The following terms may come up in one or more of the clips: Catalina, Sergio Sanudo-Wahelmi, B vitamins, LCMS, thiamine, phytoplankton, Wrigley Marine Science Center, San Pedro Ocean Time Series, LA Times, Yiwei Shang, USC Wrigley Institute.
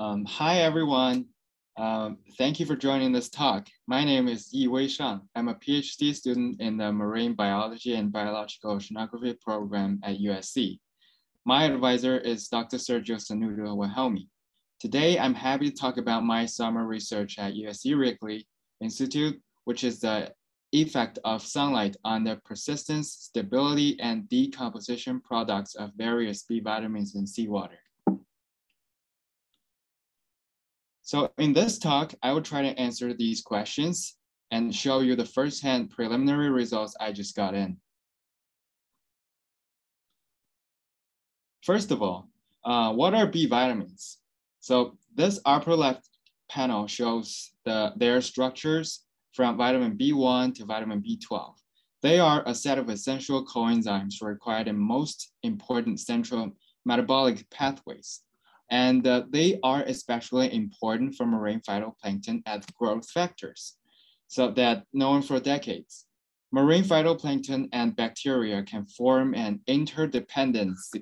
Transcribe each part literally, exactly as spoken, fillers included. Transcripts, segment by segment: Um, hi, everyone. Um, thank you for joining this talk. My name is Yiwei Shang. I'm a PhD student in the Marine Biology and Biological Oceanography program at U S C. My advisor is Doctor Sergio Sanudo-Wahelmi. Today, I'm happy to talk about my summer research at U S C Wrigley Institute, which is the effect of sunlight on the persistence, stability, and decomposition products of various B vitamins in seawater. So in this talk, I will try to answer these questions and show you the firsthand preliminary results I just got in. First of all, uh, what are B vitamins? So this upper left panel shows the, their structures from vitamin B one to vitamin B twelve. They are a set of essential coenzymes required in most important central metabolic pathways. And uh, they are especially important for marine phytoplankton as growth factors, so that known for decades. Marine phytoplankton and bacteria can form an interdependence,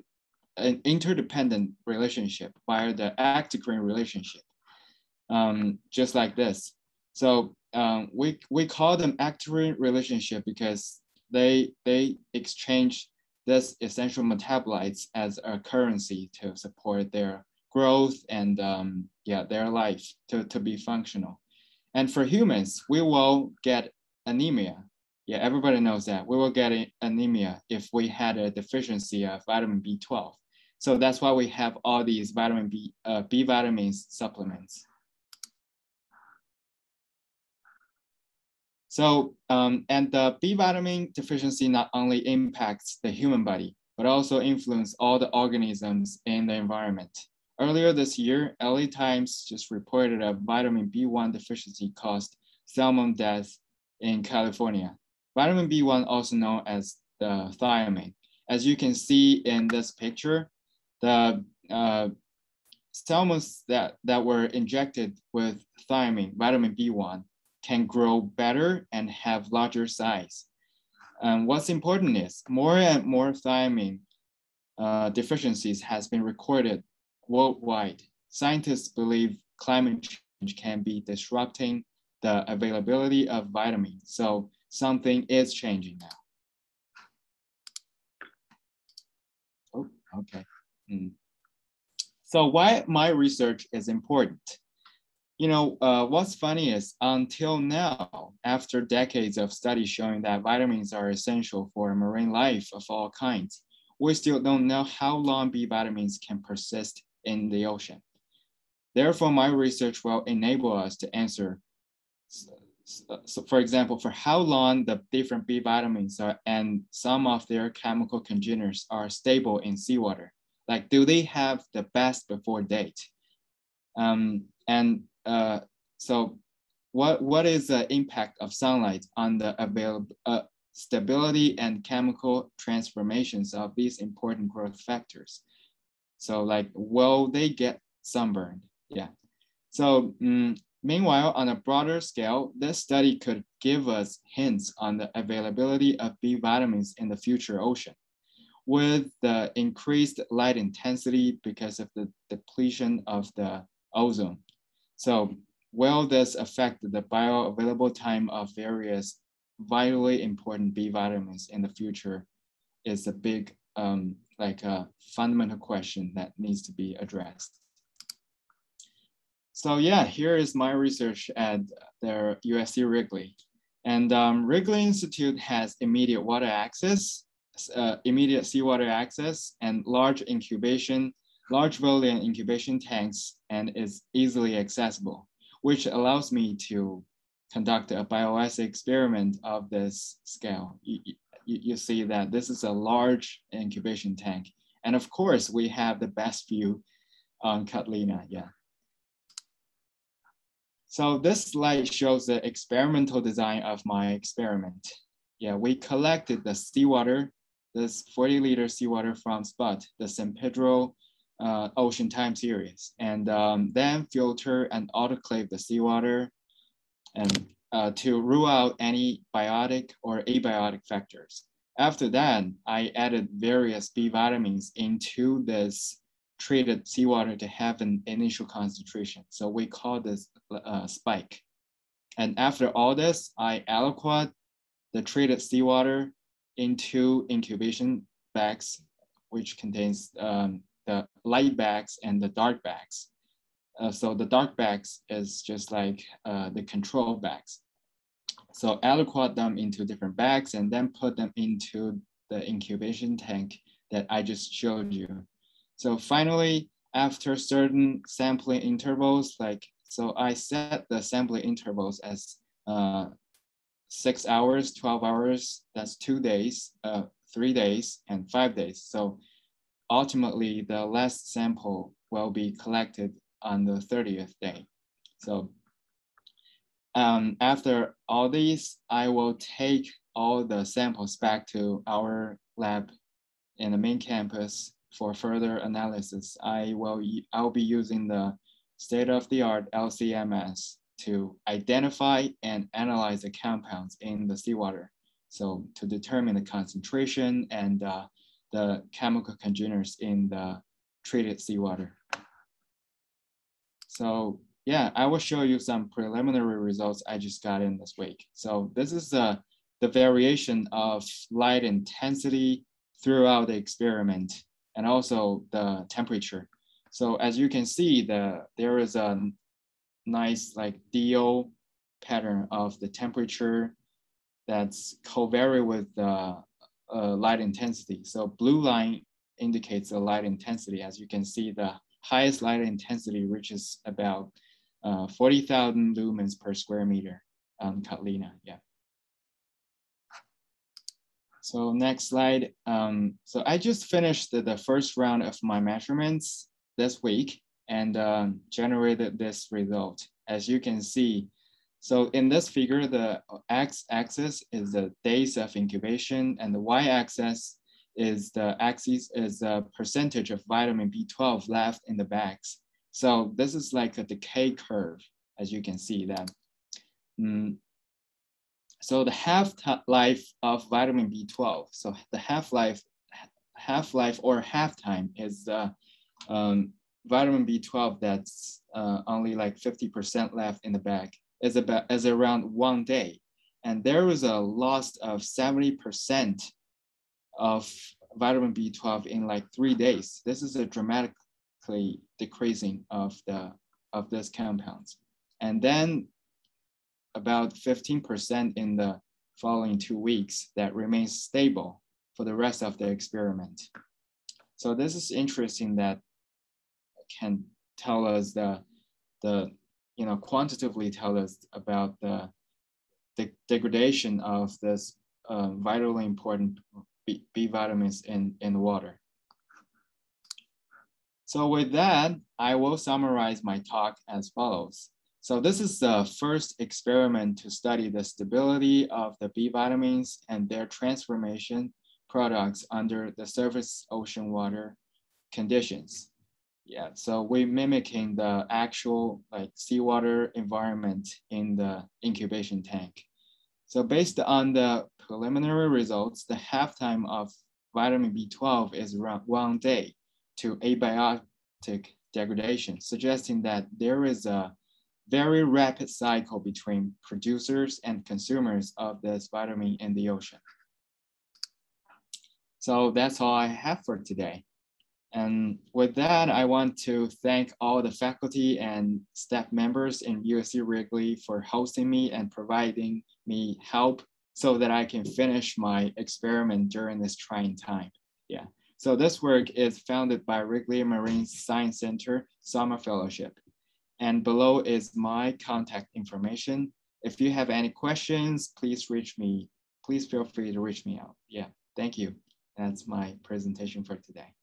an interdependent relationship via the actigreen relationship, um, just like this. So um, we, we call them actigreen relationship because they, they exchange this essential metabolites as a currency to support their growth and um, yeah, their life to, to be functional. And for humans, we will get anemia. Yeah, everybody knows that. We will get anemia if we had a deficiency of vitamin B twelve. So that's why we have all these vitamin B, uh, B vitamins supplements. So, um, and the B vitamin deficiency not only impacts the human body, but also influences all the organisms in the environment. Earlier this year, L A Times just reported a vitamin B one deficiency caused salmon death in California. Vitamin B one, also known as the thiamine. As you can see in this picture, the uh, salmon that, that were injected with thiamine, vitamin B one, can grow better and have larger size. Um, what's important is more and more thiamine uh, deficiencies has been recorded worldwide. Scientists believe climate change can be disrupting the availability of vitamins. So something is changing now. Oh, okay. Mm. So why my research is important? You know, uh, what's funny is until now, after decades of studies showing that vitamins are essential for marine life of all kinds, we still don't know how long B vitamins can persist in the ocean. Therefore, my research will enable us to answer, so for example, for how long the different B vitamins are and some of their chemical congeners are stable in seawater. Like, do they have the best before date? Um, and uh, so what, what is the impact of sunlight on the available uh, stability and chemical transformations of these important growth factors? So like, will they get sunburned? Yeah. So um, meanwhile, on a broader scale, this study could give us hints on the availability of B vitamins in the future ocean. With the increased light intensity because of the depletion of the ozone. So will this affect the bioavailable time of various vitally important B vitamins in the future is a big um, like a fundamental question that needs to be addressed. So yeah, here is my research at their U S C Wrigley. And um, Wrigley Institute has immediate water access, uh, immediate seawater access, and large incubation, large volume incubation tanks, and is easily accessible, which allows me to conduct a bioassay experiment of this scale. You see that this is a large incubation tank. And of course, we have the best view on Catalina, yeah. So this slide shows the experimental design of my experiment. Yeah, we collected the seawater, this forty liter seawater from spot, the San Pedro uh, Ocean Time Series, and um, then filter and autoclave the seawater and Uh, to rule out any biotic or abiotic factors. After that, I added various B vitamins into this treated seawater to have an initial concentration. So we call this uh, spike. And after all this, I aliquot the treated seawater into incubation bags, which contains um, the light bags and the dark bags. Uh, so the dark bags is just like uh, the control bags. So aliquot them into different bags and then put them into the incubation tank that I just showed you. So finally, after certain sampling intervals, like, so I set the sampling intervals as uh, six hours, twelve hours, that's two days, uh, three days, and five days. So ultimately, the last sample will be collected on the thirtieth day. So um, after all these, I will take all the samples back to our lab in the main campus for further analysis. I will I'll be using the state-of-the-art L C M S to identify and analyze the compounds in the seawater. So to determine the concentration and uh, the chemical congeners in the treated seawater. So yeah, I will show you some preliminary results I just got in this week. So this is uh, the variation of light intensity throughout the experiment, and also the temperature. So as you can see, the, there is a nice like D O pattern of the temperature that's covariant with uh, uh, light intensity. So blue line indicates the light intensity. As you can see, the highest light intensity reaches about uh, forty thousand lumens per square meter on Catalina, yeah. So next slide. Um, so I just finished the, the first round of my measurements this week and um, generated this result. As you can see, so in this figure, the x-axis is the days of incubation, and the y-axis is the axis is the percentage of vitamin B twelve left in the bags. So this is like a decay curve, as you can see that. Mm. So the half-life of vitamin B twelve, so the half-life half-life or half-time is uh, um, vitamin B twelve that's uh, only like fifty percent left in the bag is, about, is around one day. And there was a loss of seventy percent of vitamin B twelve in like three days. This is a dramatically decreasing of, the, of this compounds. And then about fifteen percent in the following two weeks that remains stable for the rest of the experiment. So this is interesting that can tell us the, the you know, quantitatively tell us about the, the degradation of this uh, vitally important B, B vitamins in, in water. So with that, I will summarize my talk as follows. So this is the first experiment to study the stability of the B vitamins and their transformation products under the surface ocean water conditions. Yeah, so we're mimicking the actual like seawater environment in the incubation tank. So based on the preliminary results, the half-time of vitamin B twelve is around one day to abiotic degradation, suggesting that there is a very rapid cycle between producers and consumers of this vitamin in the ocean. So that's all I have for today. And with that, I want to thank all the faculty and staff members in U S C Wrigley for hosting me and providing me help so that I can finish my experiment during this trying time. Yeah. So this work is founded by Wrigley Marine Science Center Summer Fellowship. And below is my contact information. If you have any questions, please reach me. Please feel free to reach me out. Yeah, thank you. That's my presentation for today.